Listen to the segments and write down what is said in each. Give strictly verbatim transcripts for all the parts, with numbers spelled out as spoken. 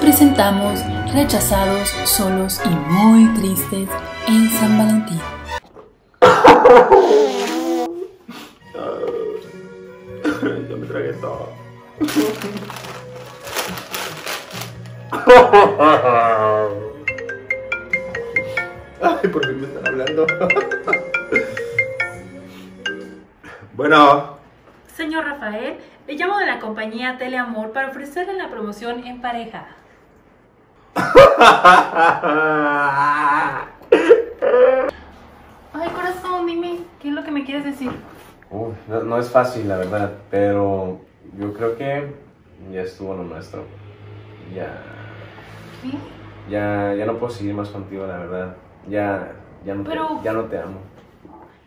presentamos rechazados, solos y muy tristes en San Valentín. Yo me tragué todo. Ay, ¿por qué me están hablando? Bueno. Señor Rafael, le llamo de la compañía Teleamor para ofrecerle la promoción en pareja. Ay, corazón, dime, ¿qué es lo que me quieres decir? Uf, no, no es fácil, la verdad, pero yo creo que ya estuvo lo nuestro. Ya... ¿Qué? Ya, ya no puedo seguir más contigo, la verdad. Ya, ya, no, pero... te, ya no te amo.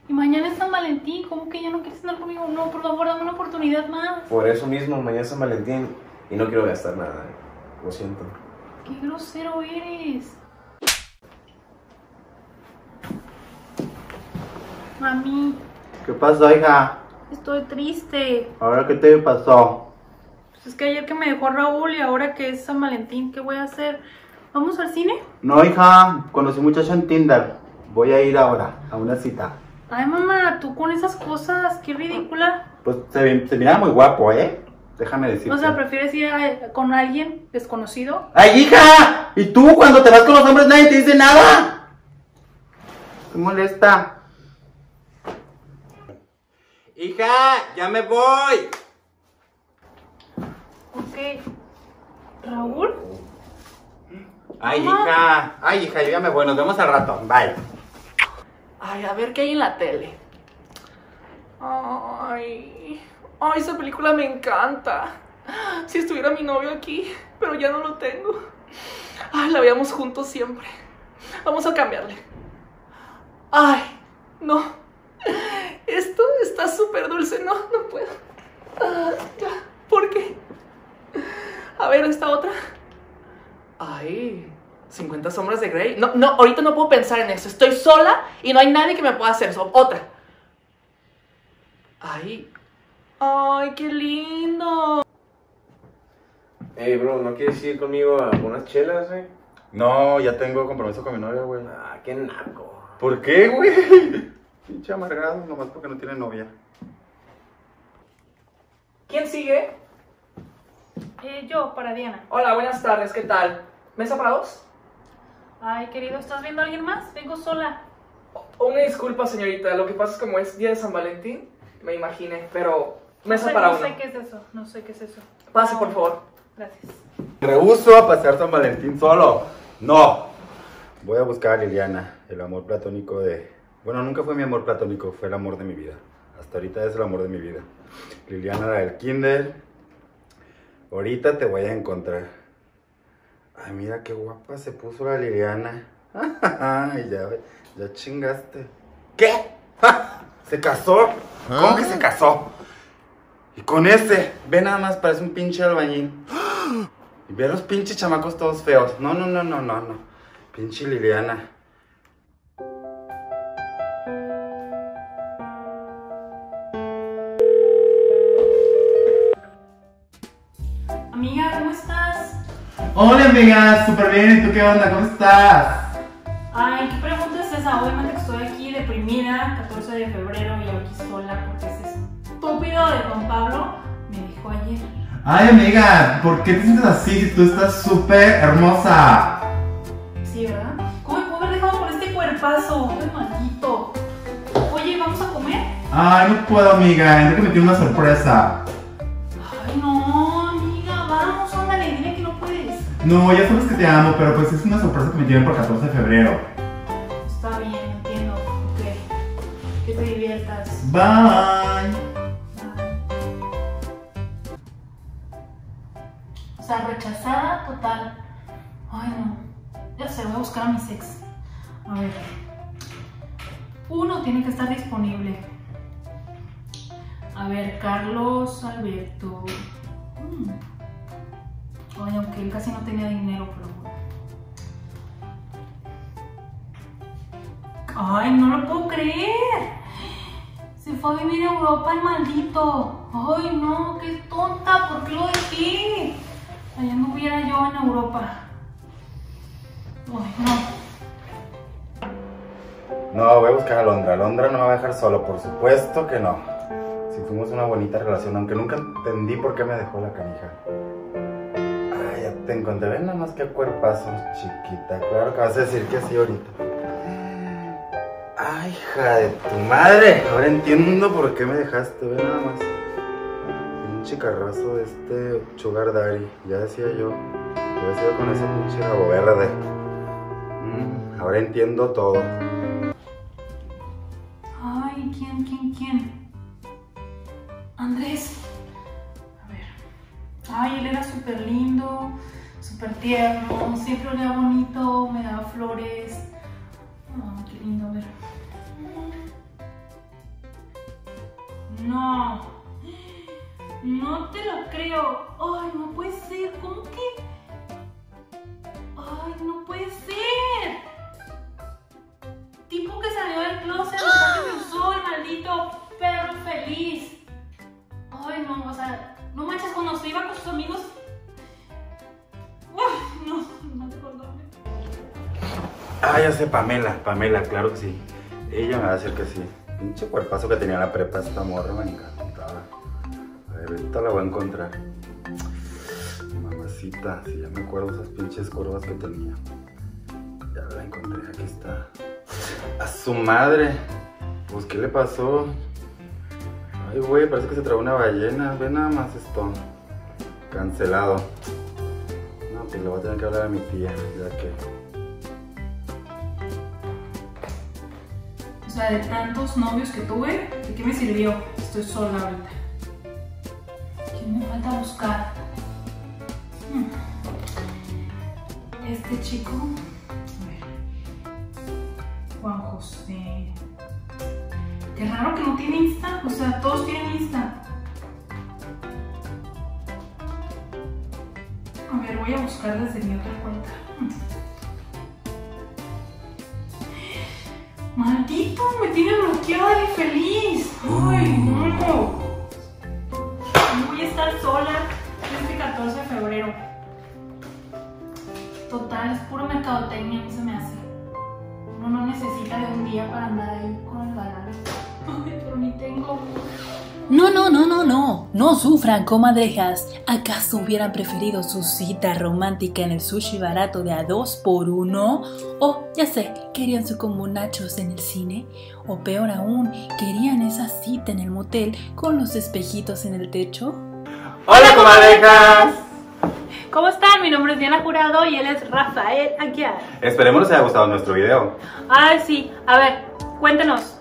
Y mañana es San Valentín, ¿cómo que ya no quieres andar conmigo? No, por favor, dame una oportunidad más. Por eso mismo, mañana es San Valentín y no quiero gastar nada, lo siento. ¡Qué grosero eres! Mami. ¿Qué pasó, hija? Estoy triste. ¿Ahora qué te pasó? Pues es que ayer que me dejó Raúl y ahora que es San Valentín, ¿qué voy a hacer? ¿Vamos al cine? No, hija, conocí un muchacho en Tinder. Voy a ir ahora a una cita. Ay, mamá, tú con esas cosas, qué ridícula. Pues se, se mira muy guapo, ¿eh? Déjame decirte. O sea, ¿prefieres ir a, con alguien desconocido? ¡Ay, hija! ¿Y tú cuando te vas con los hombres nadie te dice nada? Te molesta. ¡Hija, ya me voy! Ok. ¿Raúl? ¡Ay, mamá, hija! ¡Ay, hija, yo ya me voy! Nos vemos al rato. Bye. Ay, a ver qué hay en la tele. Ay, ay, esa película me encanta. Si estuviera mi novio aquí, pero ya no lo tengo. Ay, la veíamos juntos siempre. Vamos a cambiarle. Ay, no. Esto está súper dulce. No, no puedo. Ah, ya, ¿por qué? A ver, esta otra. Ay... cincuenta sombras de Grey. No, no, ahorita no puedo pensar en eso. Estoy sola y no hay nadie que me pueda hacer eso. Otra. Ay. Ay, qué lindo. Ey, bro, ¿no quieres ir conmigo a unas chelas, güey? Eh? No, ya tengo compromiso con mi novia, güey. Ah, qué naco. ¿Por qué, güey? Pinche amargado, nomás porque no tiene novia. ¿Quién sigue? Eh, yo, para Diana. Hola, buenas tardes, ¿qué tal? ¿Mesa para dos? Ay, querido, ¿estás viendo a alguien más? Vengo sola. Una disculpa, señorita. Lo que pasa es que como es día de San Valentín, me imaginé, pero mesa no sé, para uno. No sé qué es eso, no sé qué es eso. Pase, por favor. Gracias. Rehuso a pasar San Valentín solo. No. Voy a buscar a Liliana, el amor platónico de... Bueno, nunca fue mi amor platónico, fue el amor de mi vida. Hasta ahorita es el amor de mi vida. Liliana, la del kinder. Ahorita te voy a encontrar. Ay, mira qué guapa se puso la Liliana. Ay, ya, ya chingaste. ¿Qué? ¿Se casó? ¿Cómo que se casó? Y con ese, ve nada más, parece un pinche albañil. Y ve a los pinches chamacos todos feos. No, no, no, no, no, no. Pinche Liliana. Amiga, ¿cómo estás? Hola amiga, súper bien, ¿y tú qué onda? ¿Cómo estás? Ay, ¿qué pregunta es esa? Hoy me textó aquí deprimida, catorce de febrero, y yo aquí sola porque ese estúpido de don Pablo me dijo ayer. Ay amiga, ¿por qué te sientes así? Tú estás súper hermosa. Sí, ¿verdad? ¿Cómo me puedo haber dejado por este cuerpazo? ¡Qué maldito! Oye, ¿vamos a comer? Ay, no puedo amiga, creo que me tiene una sorpresa. Ay, no, amiga, vamos. No, ya sabes que te amo, pero pues es una sorpresa que me dieron por catorce de febrero. Está bien, entiendo. Ok. Que te diviertas. Bye. Bye. O sea, rechazada total. Ay, no. Ya sé, voy a buscar a mis ex. A ver. Uno tiene que estar disponible. A ver, Carlos Alberto. Mm. Oye, aunque él casi no tenía dinero, pero bueno. Ay, no lo puedo creer. Se fue a vivir a Europa el maldito. Ay, no, qué tonta, ¿por qué lo dejé? Allá anduviera yo en Europa. Ay, no. No, voy a buscar a Londra. Londra no me va a dejar solo, por supuesto que no. Si tuvimos una bonita relación, aunque nunca entendí por qué me dejó la canija. Ay, ya te encontré. Ven nada más que cuerpazo, chiquita. Claro que vas a decir que sí ahorita. Ay, hija de tu madre. Ahora entiendo por qué me dejaste. Ven nada más. Un chicarrazo de este sugar daddy. Ya decía yo. Ya decía yo con ese pinche rabo verde. Mm, ahora entiendo todo. Ay, ¿quién, quién, quién? Andrés, a ver, ay, él era súper lindo, súper tierno, siempre olía bonito, me daba flores, oh, qué lindo, a ver, no, no te lo creo, ay, no puede ser, ¿cómo que? Ay, no puede ser, tipo que salió del closet, que me usó el maldito perro feliz. Ay, no, o sea, no manches, cuando se iba con sus amigos. Uf, no, no te perdone. Ah, ya sé, Pamela, Pamela, claro que sí. Ella me va a decir que sí. Pinche cuerpazo que tenía la prepa, esta morra me encantaba. A ver, ahorita la voy a encontrar. Mamacita, si ya me acuerdo esas pinches curvas que tenía. Ya la encontré, aquí está. A su madre, pues, ¿qué le pasó? Ay, güey, parece que se tragó una ballena. Ve nada más esto. Cancelado. No, pues le voy a tener que hablar a mi tía, ya que... O sea, de tantos novios que tuve, ¿de qué me sirvió? Estoy sola ahorita. ¿Quién me falta buscar? Este chico... A ver... Juan José... Qué raro que no tiene Insta, o sea, todos tienen Insta. A ver, voy a buscar desde mi otra cuenta. ¡Maldito! Me tiene bloqueada de feliz. ¡Ay, no! Voy a estar sola este catorce de febrero. Total, es puro mercadotecnia, a mí se me hace. Uno no necesita de un día para andar ahí con el galán. Pero ni tengo... No, no, no, no, no. No sufran, comadrejas. ¿Acaso hubieran preferido su cita romántica en el sushi barato de a dos por uno? O, ya sé, querían su combo nachos en el cine. O peor aún, querían esa cita en el motel con los espejitos en el techo. ¡Hola, comadrejas! ¿Cómo están? Mi nombre es Diana Jurado y él es Rafael Aguiar. Esperemos les haya gustado nuestro video. Ay, sí. A ver, cuéntenos.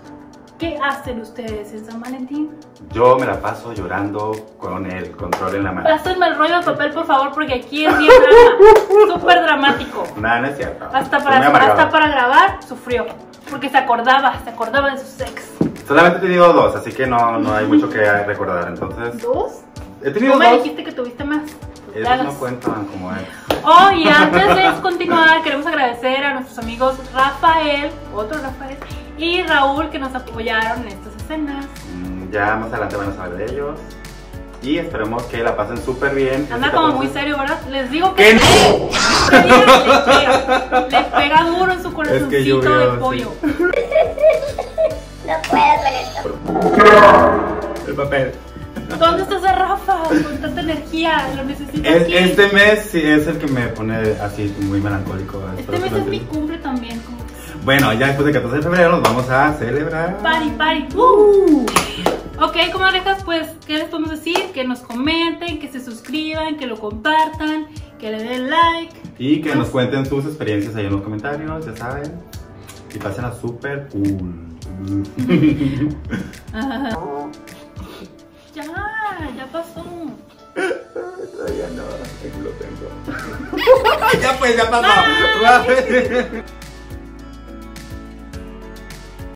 ¿Qué hacen ustedes en San Valentín? Yo me la paso llorando con el control en la mano. Pásenme el rollo de papel, por favor, porque aquí es bien drama. Súper dramático. Nada, no es cierto. Hasta para, hasta para grabar, sufrió. Porque se acordaba, se acordaba de su sex. Solamente te digo dos, así que no, no hay mucho que recordar, entonces... ¿Dos? He tenido ¿Tú dos. me dijiste que tuviste más? Esos Dagas. no cuentan como es. Oh, y antes de continuar, queremos agradecer a nuestros amigos Rafael, otro Rafael, y Raúl, que nos apoyaron en estas escenas. Ya más adelante van a saber de ellos. Y esperemos que la pasen súper bien. Anda como muy serio, ¿verdad? Les digo que... ¡Que no! Les, pega, les pega duro en su corazoncito es que veo, de pollo. Sí. No puedo con esto. El papel. ¿Dónde estás, Rafa? Con tanta energía, lo necesito es, aquí. Este mes sí, es el que me pone así muy melancólico. Este mes es mi cumple también. Como... Bueno, ya después del catorce de febrero nos vamos a celebrar. Party, party. Uh. Ok, comadrejas, pues, ¿qué les podemos decir? Que nos comenten, que se suscriban, que lo compartan, que le den like. Y que pues... nos cuenten sus experiencias ahí en los comentarios, ya saben. Y pasen a súper cool. uh. Ya, ya pasó. Todavía no, lo tengo. Ya pues, ya pasó.